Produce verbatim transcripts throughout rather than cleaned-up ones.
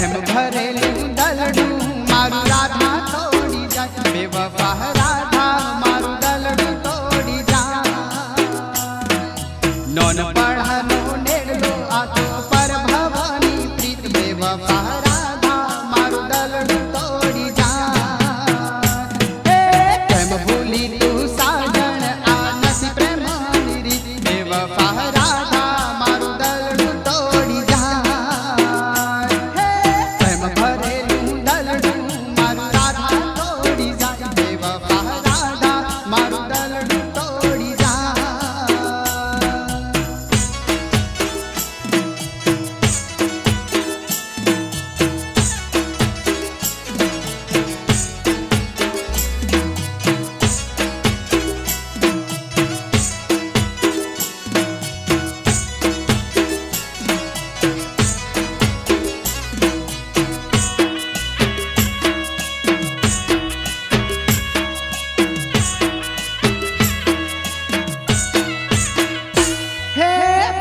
प्रेम भरेलू दल मारू राधा तोड़ी जा, बेवफा राधा मारू दल तोड़ी जा। नौन पढ़ा नो नेड़ो आतो पर भवानी प्रीत, बेवफा राधा मारू दल तोड़ी जा। प्रेम भूली तू साजन आनस प्रेम निरी, बेवफा राधा मारू दल तोड़ी जा।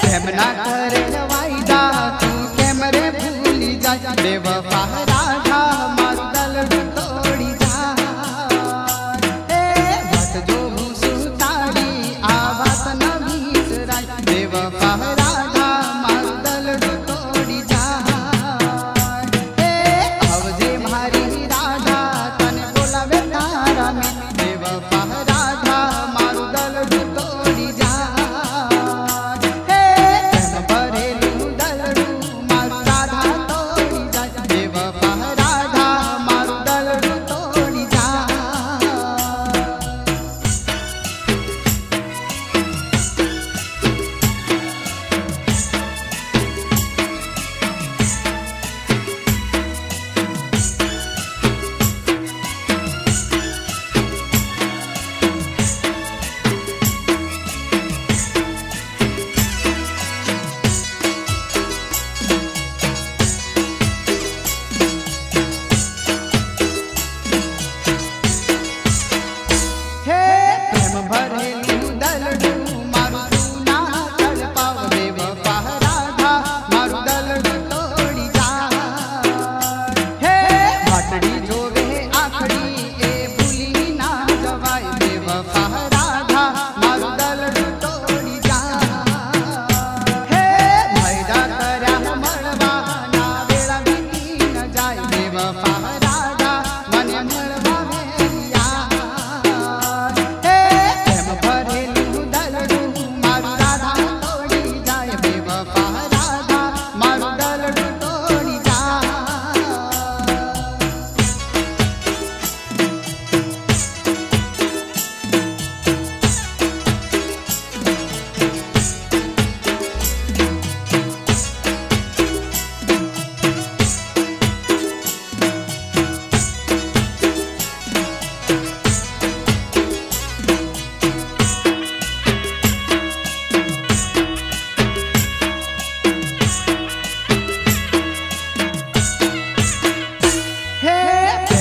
प्रेमना करे वायदा तू कैमरे भूली जा, बेवफा राधा मारू दल तोड़ी जा। ए बात जो सुताड़ी आवाज न भीसरा, बेवफा राधा मारू दल तोड़ी जा। ए आवजे मारी राधा तन बोलावे तारा में, बेवफा राधा मारू दल तोड़ी जा।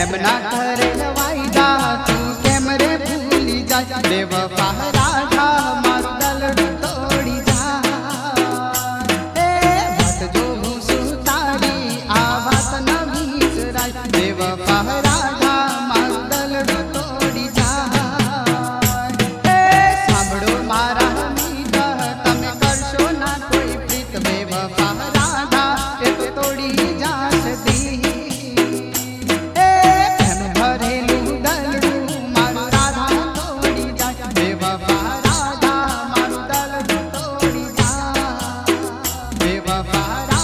प्रेमना करे वायदा तू कैमरे भूली जा, बेवफा राधा मारू दल तोड़ी जा। ए बात जो सुताड़ी आवाज न भीसरा, बेवफा राधा मारू दल तोड़ी जा। ए सांभळो मारा मीत तमे करशो ना कोई प्रीत, बेवफा राधा एक तोड़ी जाश दी। Bye.